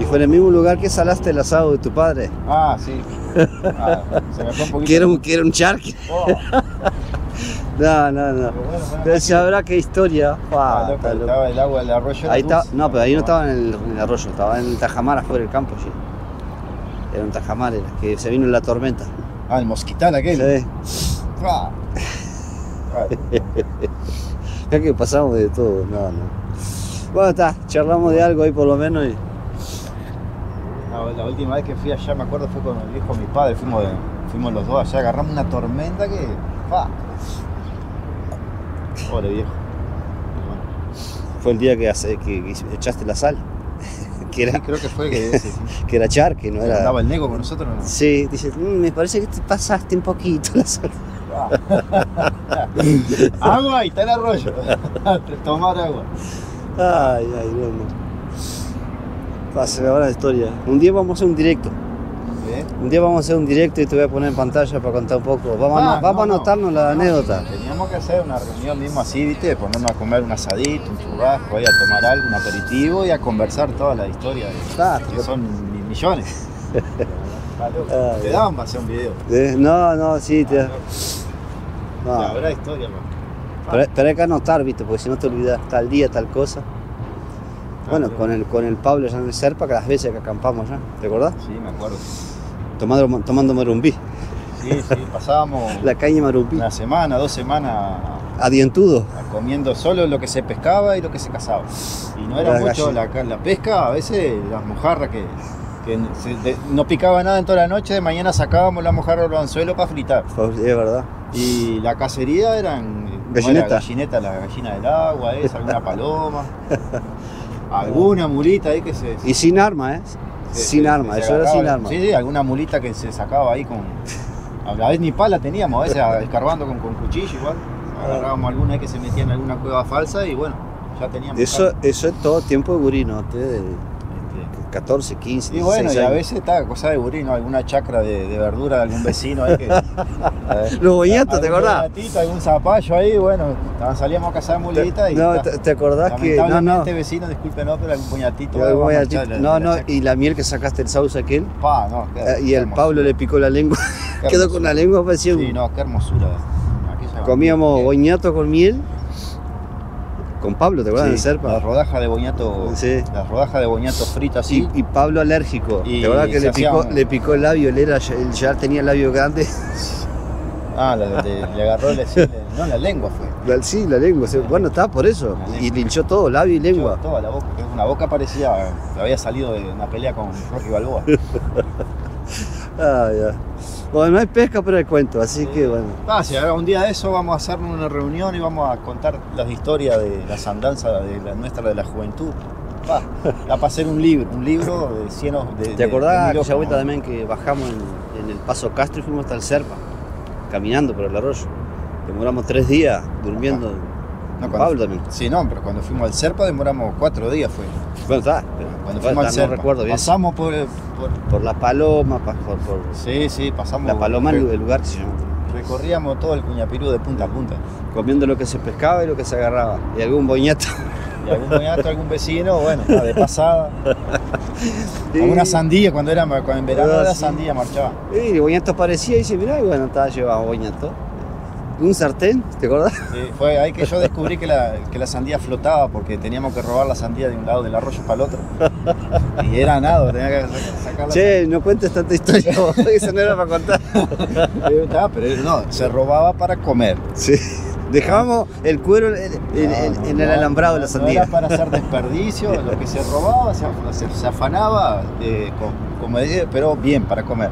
Y fue en el mismo lugar que salaste el asado de tu padre. Ah, sí. Ah, se me fue un poquito. Que era un, que era un charque. Oh. No, no, no. Pero, bueno, bueno, pero si habrá qué historia. Ah, loco, loco. Estaba el agua del arroyo. Ahí está, no, pero ahí no estaba en el, en el arroyo, estaba en el tajamar afuera del campo. Sí. Era un tajamar, era, que se vino la tormenta. Ah, el mosquital aquel. Sí. Ah. Ya que pasamos de todo, no, no. Bueno, está, charlamos de algo ahí por lo menos. Y... No, la última vez que fui allá, me acuerdo, fue con el viejo de mi padre, fuimos, de, fuimos los dos allá, agarramos una tormenta que... Ah. Pobre viejo. Bueno. Fue el día que, hace, que, que echaste la sal. que era, sí, creo que fue que, ese, sí. que era charque, ¿no? Era... Andaba el nego con nosotros, ¿no? Sí, dice, mmm, me parece que te pasaste un poquito la sal. Agua y está el arroyo. Tomar agua. Ay, ay, bueno. Pase ahora la historia. Un día vamos a hacer un directo. ¿Eh? Un día vamos a hacer un directo y te voy a poner en pantalla para contar un poco. Vamos, ah, a, vamos no, a anotarnos no, la no, anécdota. Teníamos que hacer una reunión mismo así, viste, ponernos a comer un asadito, un churrasco, ahí a tomar algo, un aperitivo y a conversar toda la historia. Claro. Que son millones. Vale, te daban para hacer un video. ¿Eh? No, no, sí. Te... Ah, no. No. Habrá historia, ah. pero, pero hay que anotar, viste, porque si no te olvidas tal día, tal cosa. Ah, bueno, con el, con el Pablo ya en el Serpa, que las veces que acampamos ya, ¿te acordás? Sí, me acuerdo. Tomando, tomando marumbí. Sí, sí, pasábamos la caña marumbí. Una semana, dos semanas. A dientudo. Comiendo solo lo que se pescaba y lo que se cazaba. Y no era la mucho la, la pesca, a veces las mojarras que, que se, de, no picaba nada en toda la noche, de mañana sacábamos la mojarra o el anzuelo para fritar. Es verdad. Y la cacería eran... Gallineta. La gallineta, la gallina del agua, esa, alguna paloma, alguna mulita ahí que se... Y sin arma, ¿eh? Se, sin se, arma, se eso era sin arma. Sí, sí, alguna mulita que se sacaba ahí con... A veces ni pala teníamos, a veces escarbando con, con cuchillo igual. Agarrábamos alguna que se metía en alguna cueva falsa y bueno, ya teníamos... Eso, eso es todo tiempo de burino, de catorce, quince, y bueno, y a veces está cosa de burino, alguna chacra de, de verdura de algún vecino ahí que... Los boñatos, ¿te acordás? Gatito, algún zapallo ahí, bueno, salíamos a cazar mulitas y... No, ta, ¿te acordás que...? No, no. Este vecino, disculpe, no, pero algún boñatito... No, no, y la miel que sacaste el sauce aquel. Pa, no, qué, y qué el hermosura. Pablo le picó la lengua, quedó con la lengua parecida. Sí, no, qué hermosura. Comíamos boñato con miel. Con Pablo, ¿te acuerdas sí, de Serpa? La rodaja de boñato, sí. La rodaja de boñato frita así. Y, y Pablo alérgico. Y, ¿te acuerdas que le picó, un... le picó el labio? Él era, él ya tenía el labio grande. Ah, la, de, le agarró la, sí, le, no, la lengua fue. La, sí, la lengua. Sí. Bueno, estaba por eso. Y linchó todo, labio y lengua. Toda la boca. Una boca parecía, había salido de una pelea con Jorge Balboa. Ah, ya. Bueno, no hay pesca, pero hay cuento, así eh, que bueno. Ah, si un día de eso vamos a hacer una reunión y vamos a contar las historias de las andanzas de la, nuestra de la juventud. Va, va a hacer un libro, un libro de cienos de... ¿Te acordás de aquella vuelta también que bajamos en, en el Paso Castro y fuimos hasta el Serpa, caminando por el arroyo? Demoramos tres días durmiendo. Ajá. No, cuando, Pablo también. Sí, no, pero cuando fuimos al Serpa demoramos cuatro días fue. Bueno, está. Pero cuando fuimos está, al Serpa, no recuerdo bien. Pasamos por, por... Por la Paloma, por, por... Sí, sí, pasamos... La Paloma, por, el lugar que se llama. Recorríamos todo el Cuñapirú de punta a punta. Comiendo lo que se pescaba y lo que se agarraba. Y algún boñato. Y algún boñato, algún vecino, bueno, de pasada. Sí. Alguna sandía, cuando era cuando en verano era sí. Sandía, marchaba. Sí, el boñato aparecía y dice, mirá, y bueno, estaba llevado boñato. Un sartén, ¿te acordás? Sí, fue ahí que yo descubrí que la, que la sandía flotaba porque teníamos que robar la sandía de un lado del arroyo para el otro. Y era nada, tenía que sacarla. Che, sandía. No cuentes tanta historia, eso no era para contar. No, pero no, se robaba para comer. Sí. Dejábamos el cuero en, en, no, en, en el alambrado de no, la sandía. No era para hacer desperdicio, lo que se robaba, se, se, se afanaba, eh, con, como dije, pero bien, para comer.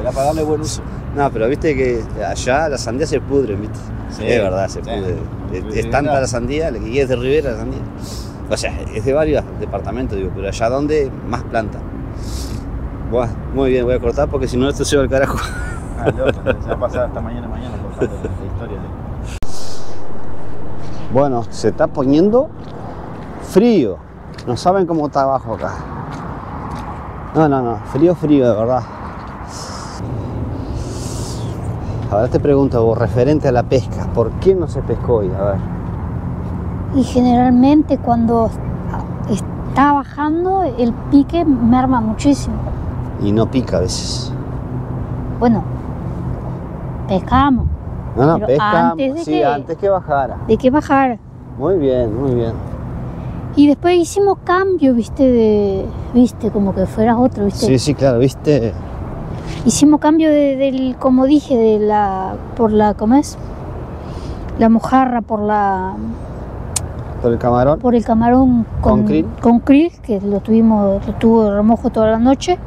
Era para darle buen uso. No, pero viste que allá la sandía se pudre, viste. Sí, es verdad, se sí, pudre. Es, es tanta la sandía, y es de Rivera la sandía. O sea, es de varios departamentos, digo, pero allá donde más planta. Buah, muy bien, voy a cortar porque si no esto se va al carajo. Ah, loco, se va a pasar hasta mañana, mañana cortando la historia de... Bueno, se está poniendo frío. No saben cómo está abajo acá. No, no, no. Frío, frío, de verdad. Ahora te pregunto vos, referente a la pesca, ¿por qué no se pescó hoy? A ver. Y generalmente cuando está bajando, el pique merma muchísimo. Y no pica a veces. Bueno, pescamos. No, no, pescamos, antes de sí, que, antes que bajara. De que bajara. Muy bien, muy bien. Y después hicimos cambio, viste, de, viste, como que fueras otro, viste. Sí, sí, claro, viste. Hicimos cambio de, del, como dije, de la, por la, ¿cómo es? La mojarra por la... Por el camarón. Por el camarón con, con krill. Con krill, que lo tuvimos, lo tuvo remojo toda la noche.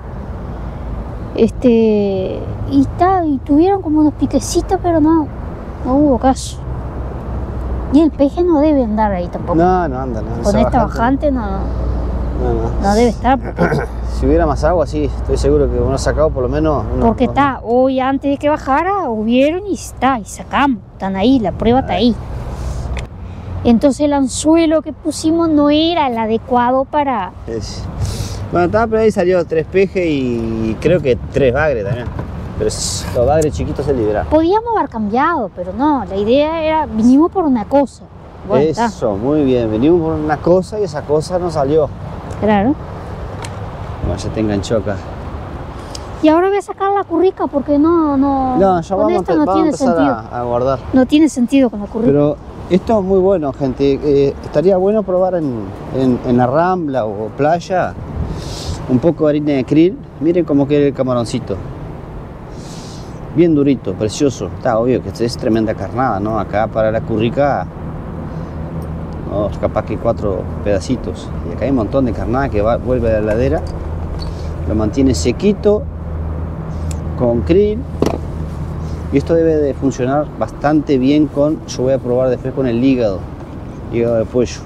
Este, y, está, y tuvieron como unos piquecitos, pero no, no hubo caso. Y el peje no debe andar ahí tampoco. No, no anda, no. Con esta bajante, bajante no, no, no. No debe estar. Porque... Si hubiera más agua, sí, estoy seguro que uno ha sacado por lo menos. Uno, porque uno, está, hoy antes de que bajara, hubieron y está, y sacamos. Están ahí, la prueba está ahí. Entonces el anzuelo que pusimos no era el adecuado para... Es... Bueno, estaba por ahí, salió tres pejes y creo que tres bagres también. Pero los bagres chiquitos se liberaron. Podíamos haber cambiado, pero no, la idea era, vinimos por una cosa. Bueno, eso, está. Muy bien, vinimos por una cosa y esa cosa no salió. Claro. Bueno, ya te enganchó acá. Y ahora voy a sacar la currica porque no, no... No, ya con vamos, esto no vamos tiene empezar sentido. A, a guardar. No tiene sentido con la currica. Pero esto es muy bueno, gente. Eh, estaría bueno probar en, en, en la rambla o playa. Un poco de harina de krill, miren cómo queda el camaroncito. Bien durito, precioso. Está obvio que esta es tremenda carnada, ¿no? Acá para la currica, no, capaz que cuatro pedacitos. Y acá hay un montón de carnada que va, vuelve a la heladera. Lo mantiene sequito, con krill. Y esto debe de funcionar bastante bien con, yo voy a probar después con el hígado, hígado de pollo.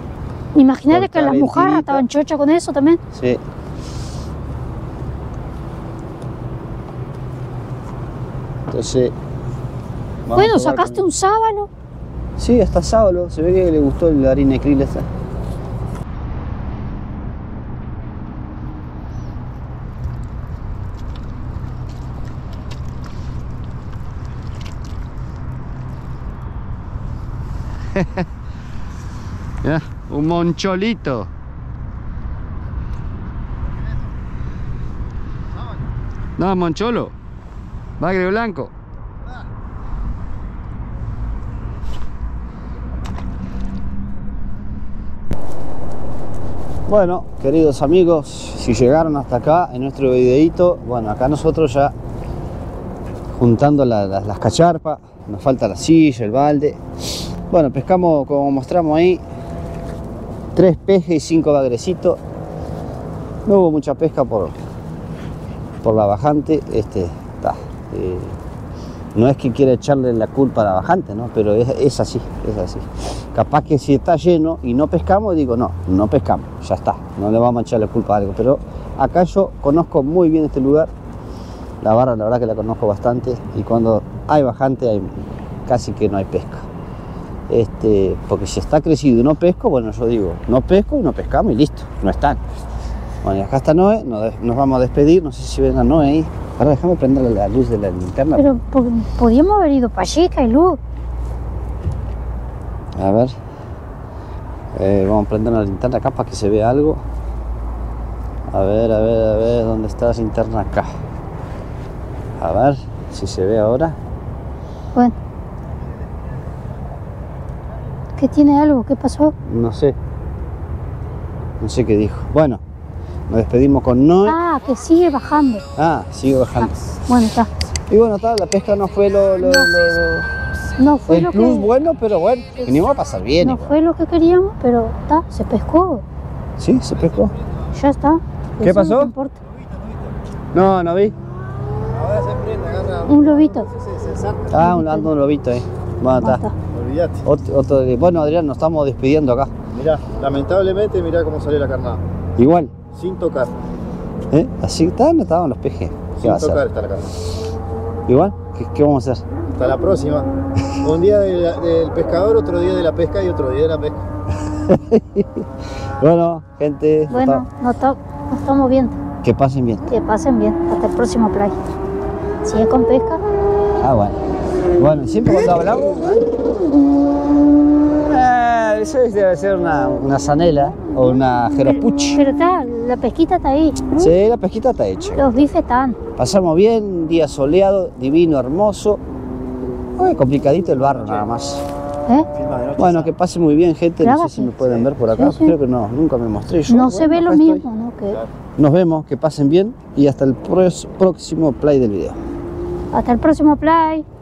Imagínate que las mojarras estaban chochas con eso también. Sí. Entonces, bueno, ¿sacaste con... un sábalo? Sí, hasta sábalo. Se ve que le gustó la harina de krill esta. Mirá, un moncholito. No, moncholo. Bagre blanco. Bueno, queridos amigos, si llegaron hasta acá en nuestro videíto, bueno, acá nosotros ya juntando la, la, las cacharpas, nos falta la silla, el balde. Bueno, pescamos, como mostramos ahí, tres pejes y cinco bagrecitos. No hubo mucha pesca por, por la bajante. Este, ta, eh, no es que quiera echarle la culpa a la bajante, ¿no? Pero es, es así, es así. Capaz que si está lleno y no pescamos, digo, no, no pescamos, ya está, no le vamos a echar la culpa a algo. Pero acá yo conozco muy bien este lugar, la barra la verdad que la conozco bastante, y cuando hay bajante hay, casi que no hay pesca. Este, porque si está crecido y no pesco, bueno, yo digo, no pesco y no pescamos y listo, no están. Bueno, y acá está Noé, nos, nos vamos a despedir, no sé si ven a Noé ahí. Ahora déjame prender la luz de la linterna. Pero podíamos haber ido para allí, que hay luz. A ver, eh, vamos a prender la linterna acá para que se vea algo. A ver, a ver, a ver, ¿dónde está la linterna acá? A ver si se ve ahora. Bueno. ¿Qué tiene algo? ¿Qué pasó? No sé. No sé qué dijo. Bueno, nos despedimos con Noé. Ah, que sigue bajando. Ah, sigue bajando. Ah, bueno, está. Y bueno, está, la pesca no fue lo... lo, no. lo... No fue el lo plus que... bueno, pero bueno, venimos a pasar bien. No igual. Fue lo que queríamos, pero está, se pescó. Sí, se pescó. Ya está. ¿Qué pasó? No, lobito, lobito. no, no vi. Ahora se prende, agarra un, un lobito. Ah, un, ando un lobito ahí. Eh. Bueno, está. Olvídate. Otro, otro, bueno, Adrián, nos estamos despidiendo acá. Mirá, lamentablemente, mirá cómo salió la carnada. Igual. Sin tocar. ¿Eh? Así está, no estaban los pejes. Sin tocar hacer? Está la carnada. Igual, ¿Qué, ¿qué vamos a hacer? Hasta la próxima. Un día de la, del pescador, otro día de la pesca y otro día de la pesca. Bueno, gente. Bueno, nos estamos viendo. Que pasen bien. Que pasen bien. Hasta el próximo play. Si es con pesca. Ah, bueno. Bueno, siempre cuando hablamos. Eh, eso debe ser una, una zanela o una jeropuch. Pero, pero está, la pesquita está ahí. Sí, la pesquita está hecha. Los bifes están. Pasamos bien, un día soleado, divino, hermoso. Uy, complicadito el barro nada más. ¿Eh? Bueno, que pase muy bien, gente. Claro, no sé si me pueden sí, ver por acá. Sí, sí. Creo que no, nunca me mostré yo. No bueno, se ve lo estoy. mismo, ¿no? ¿Qué? Nos vemos, que pasen bien y hasta el próximo play del video. Hasta el próximo play.